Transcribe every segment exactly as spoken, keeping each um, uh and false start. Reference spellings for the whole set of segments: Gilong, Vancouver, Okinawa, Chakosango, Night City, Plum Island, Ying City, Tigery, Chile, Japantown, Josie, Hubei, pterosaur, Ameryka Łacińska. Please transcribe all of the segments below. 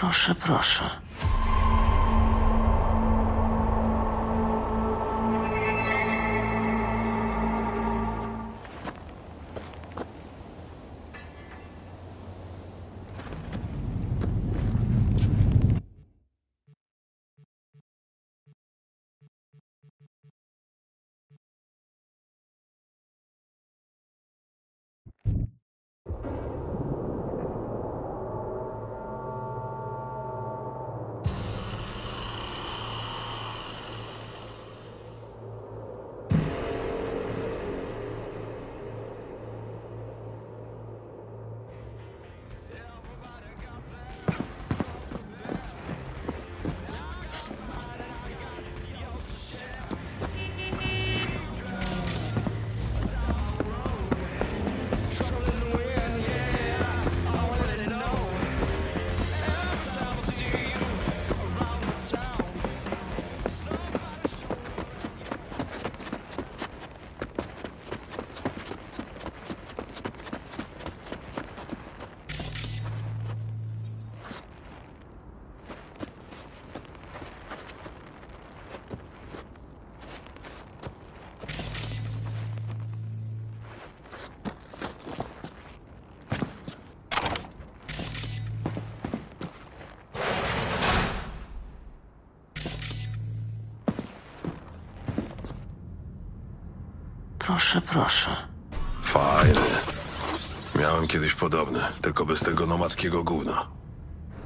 Proszę, proszę. Proszę, proszę. Fajny. Miałem kiedyś podobny, tylko bez tego nomadzkiego gówna.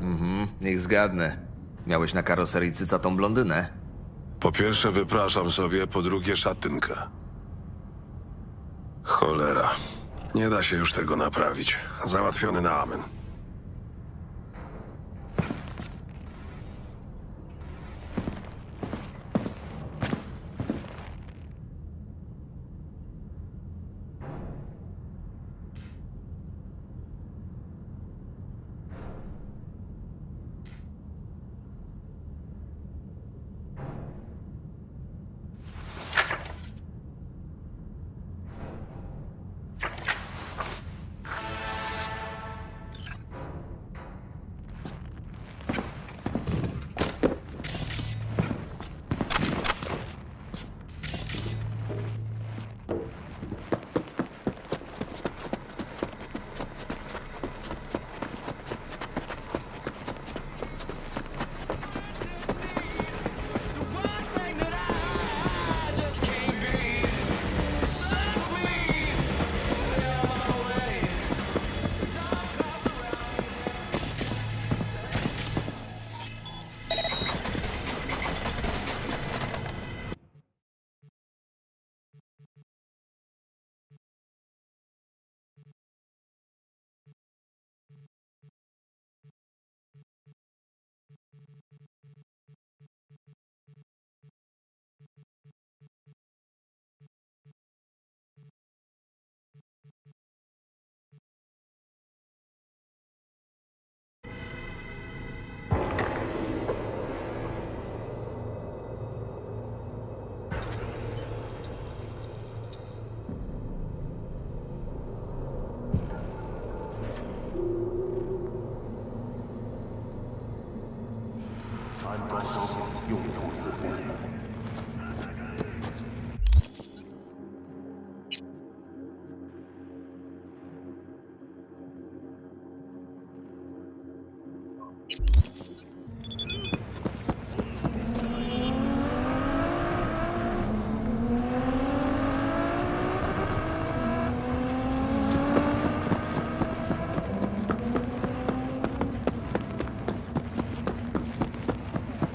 Mhm, niech zgadnę. Miałeś na karoserii cyca tą blondynę? Po pierwsze wypraszam sobie, po drugie szatynkę. Cholera. Nie da się już tego naprawić. Załatwiony na amen.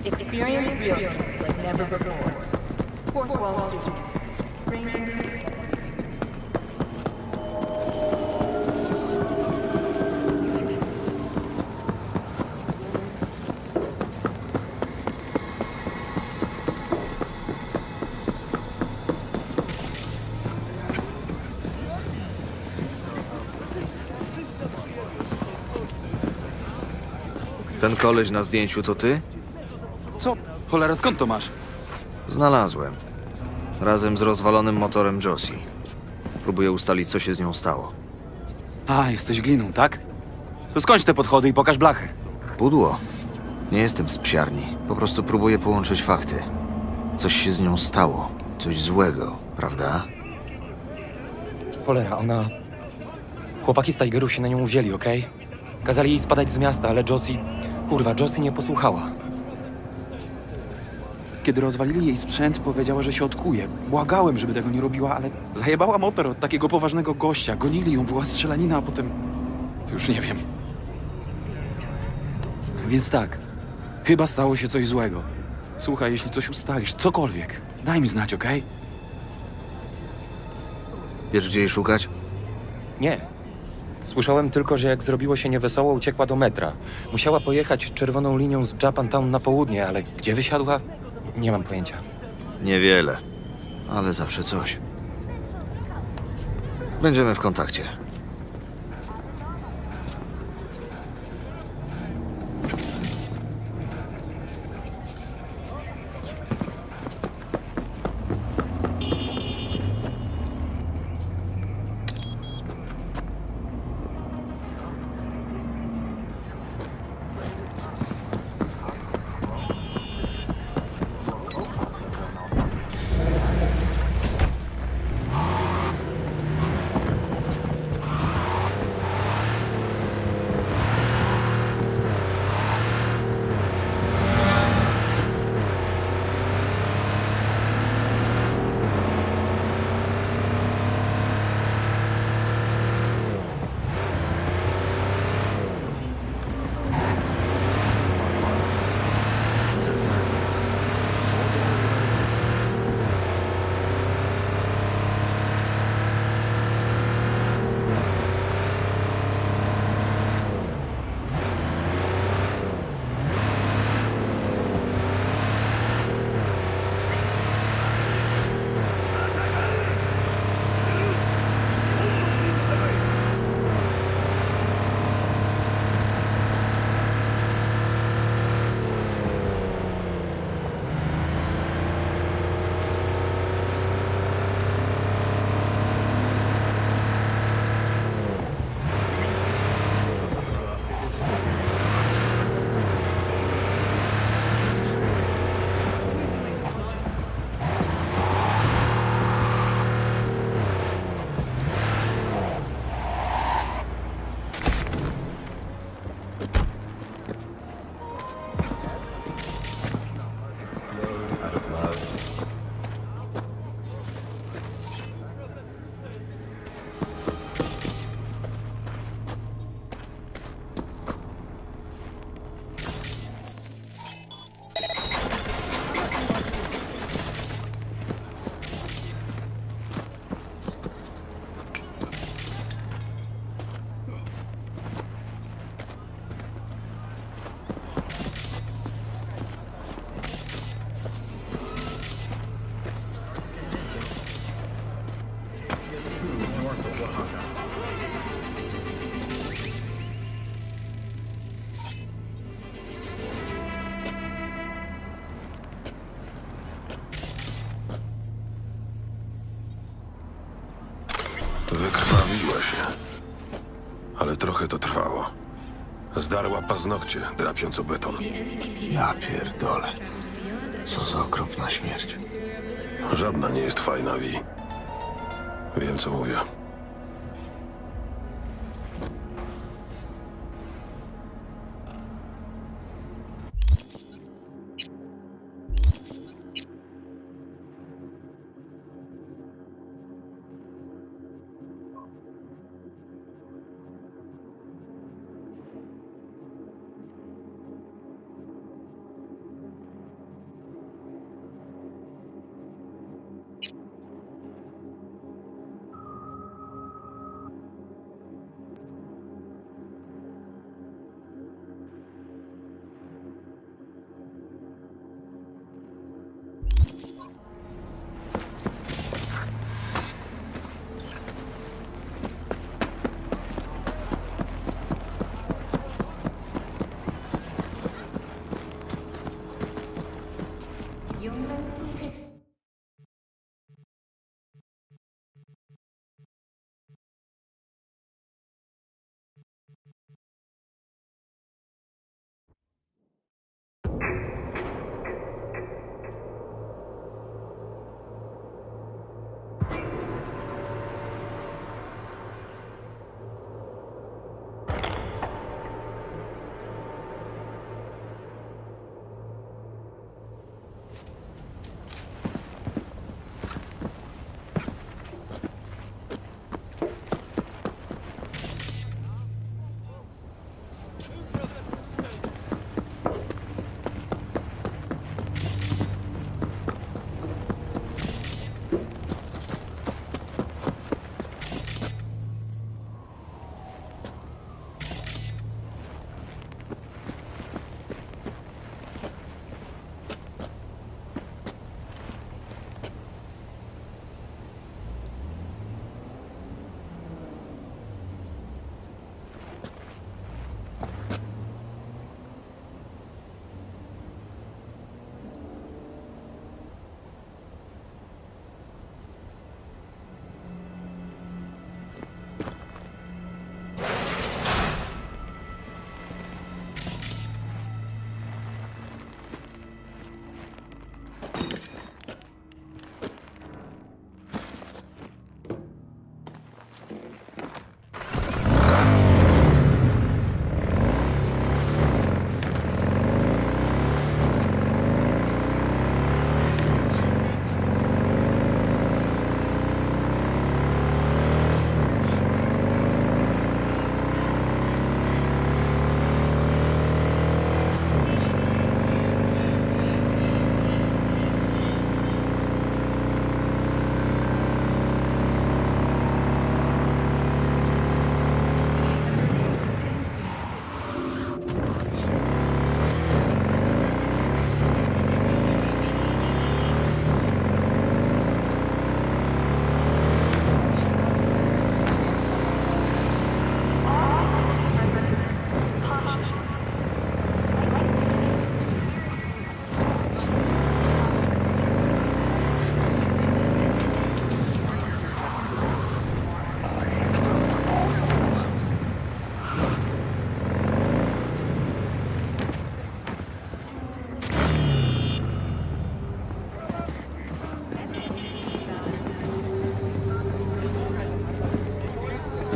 Experience realism like never before. Fourth wall student. Ten koleś na zdjęciu to ty? Co? Cholera, skąd to masz? Znalazłem. Razem z rozwalonym motorem Josie. Próbuję ustalić, co się z nią stało. A, jesteś gliną, tak? To skończ te podchody i pokaż blachę. Pudło? Nie jestem z psiarni. Po prostu próbuję połączyć fakty. Coś się z nią stało. Coś złego, prawda? Cholera, ona... Chłopaki z Tigerów się na nią wzięli, okej? Okay? Kazali jej spadać z miasta, ale Josie... Kurwa, Josie nie posłuchała. Kiedy rozwalili jej sprzęt, powiedziała, że się odkuje. Błagałem, żeby tego nie robiła, ale zajebała motor od takiego poważnego gościa. Gonili ją, była strzelanina, a potem... Już nie wiem. Więc tak, chyba stało się coś złego. Słuchaj, jeśli coś ustalisz, cokolwiek, daj mi znać, okej? Okay? Wiesz, gdzie jej szukać? Nie. Słyszałem tylko, że jak zrobiło się niewesoło, uciekła do metra. Musiała pojechać czerwoną linią z Japantown na południe, ale gdzie wysiadła? Nie mam pojęcia. Niewiele, ale zawsze coś. Będziemy w kontakcie. Wykrwawiła się, ale trochę to trwało. Zdarła paznokcie, drapiąc o beton. Ja pierdolę. Co za okropna śmierć. Żadna nie jest fajna, Vi. Wiem, co mówię.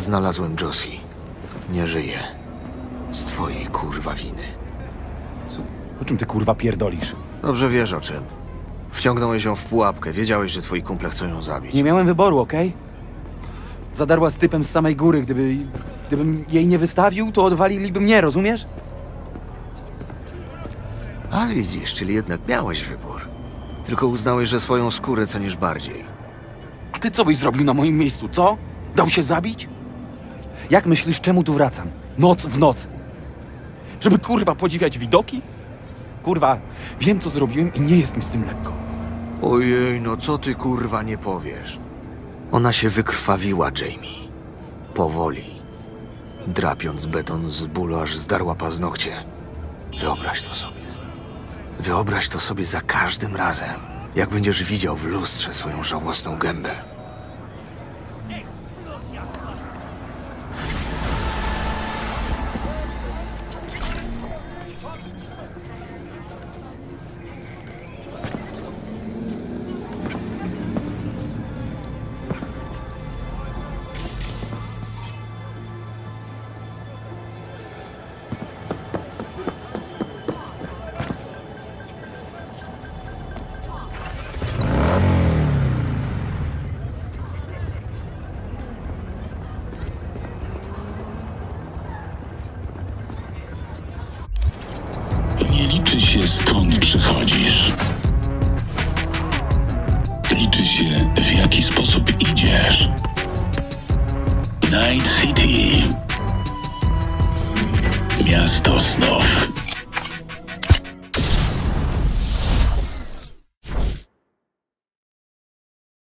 Znalazłem Josie. Nie żyje. Z twojej kurwa winy. Co? O czym ty kurwa pierdolisz? Dobrze wiesz o czym. Wciągnąłeś ją w pułapkę. Wiedziałeś, że twoi kumple chcą ją zabić. Nie miałem wyboru, okej? Okay? Zadarła z typem z samej góry. Gdyby, gdybym jej nie wystawił, to odwaliliby mnie, rozumiesz? A widzisz, czyli jednak miałeś wybór. Tylko uznałeś, że swoją skórę cenisz bardziej. A ty co byś zrobił na moim miejscu, co? Dał się zabić? Jak myślisz, czemu tu wracam? Noc w nocy. Żeby kurwa podziwiać widoki? Kurwa, wiem co zrobiłem i nie jest mi z tym lekko. Ojej, no co ty kurwa nie powiesz? Ona się wykrwawiła, Jamie. Powoli. Drapiąc beton z bólu, aż zdarła paznokcie. Wyobraź to sobie. Wyobraź to sobie za każdym razem, jak będziesz widział w lustrze swoją żałosną gębę. Skąd przychodzisz? Liczy się, w jaki sposób idziesz. Night City. Miasto snów.